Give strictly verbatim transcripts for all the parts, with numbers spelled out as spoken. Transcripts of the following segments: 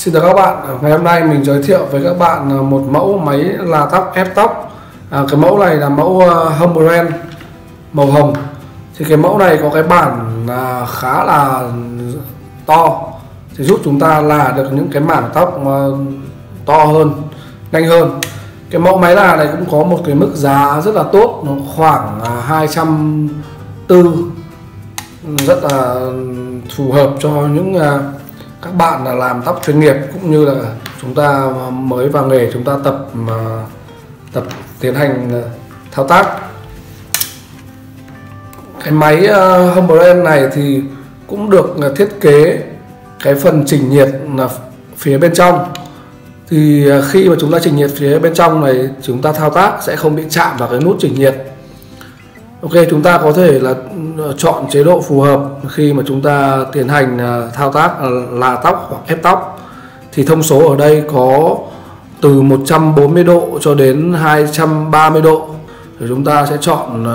Xin chào các bạn, ngày hôm nay mình giới thiệu với các bạn một mẫu máy là tóc ép tóc. à, Cái mẫu này là mẫu Hong Brand màu hồng. Thì cái mẫu này có cái bản khá là to, thì giúp chúng ta là được những cái mảng tóc to hơn, nhanh hơn. Cái mẫu máy là này cũng có một cái mức giá rất là tốt, nó khoảng hai trăm bốn mươi, rất là phù hợp cho những các bạn là làm tóc chuyên nghiệp, cũng như là chúng ta mới vào nghề, chúng ta tập mà tập tiến hành thao tác. Cái máy Hong Brand này thì cũng được thiết kế cái phần chỉnh nhiệt là phía bên trong, thì khi mà chúng ta chỉnh nhiệt phía bên trong này, chúng ta thao tác sẽ không bị chạm vào cái nút chỉnh nhiệt. Ok, chúng ta có thể là chọn chế độ phù hợp khi mà chúng ta tiến hành thao tác là tóc hoặc ép tóc. Thì thông số ở đây có từ một trăm bốn mươi độ cho đến hai trăm ba mươi độ. Thì chúng ta sẽ chọn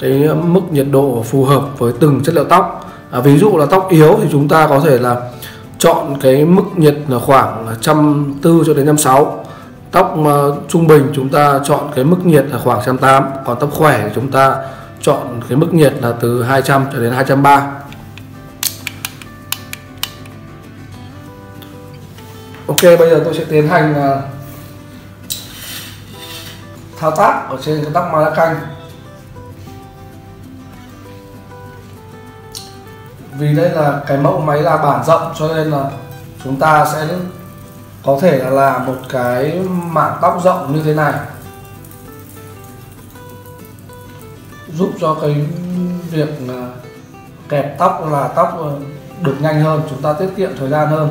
cái mức nhiệt độ phù hợp với từng chất liệu tóc. à, Ví dụ là tóc yếu thì chúng ta có thể là chọn cái mức nhiệt là khoảng một trăm bốn mươi cho đến một trăm sáu mươi. Tóc trung bình chúng ta chọn cái mức nhiệt là khoảng một trăm tám mươi, còn tóc khỏe thì chúng ta chọn cái mức nhiệt là từ hai trăm cho đến hai trăm ba mươi. Ok, bây giờ tôi sẽ tiến hành thao tác ở trên cái tóc ma lá canh. Vì đây là cái mẫu máy là bản rộng cho nên là chúng ta sẽ có thể là làm một cái mảng tóc rộng như thế này, giúp cho cái việc kẹp tóc là tóc được nhanh hơn, chúng ta tiết kiệm thời gian hơn.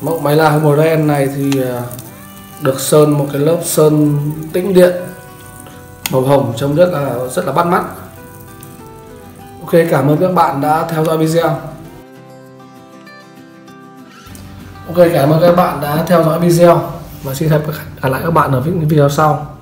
Mẫu máy là Hong Brand này thì được sơn một cái lớp sơn tĩnh điện màu hồng, trông rất là rất là bắt mắt. Ok, cảm ơn các bạn đã theo dõi video. Ok, cảm ơn các bạn đã theo dõi video và xin hẹn gặp lại các bạn ở những video sau.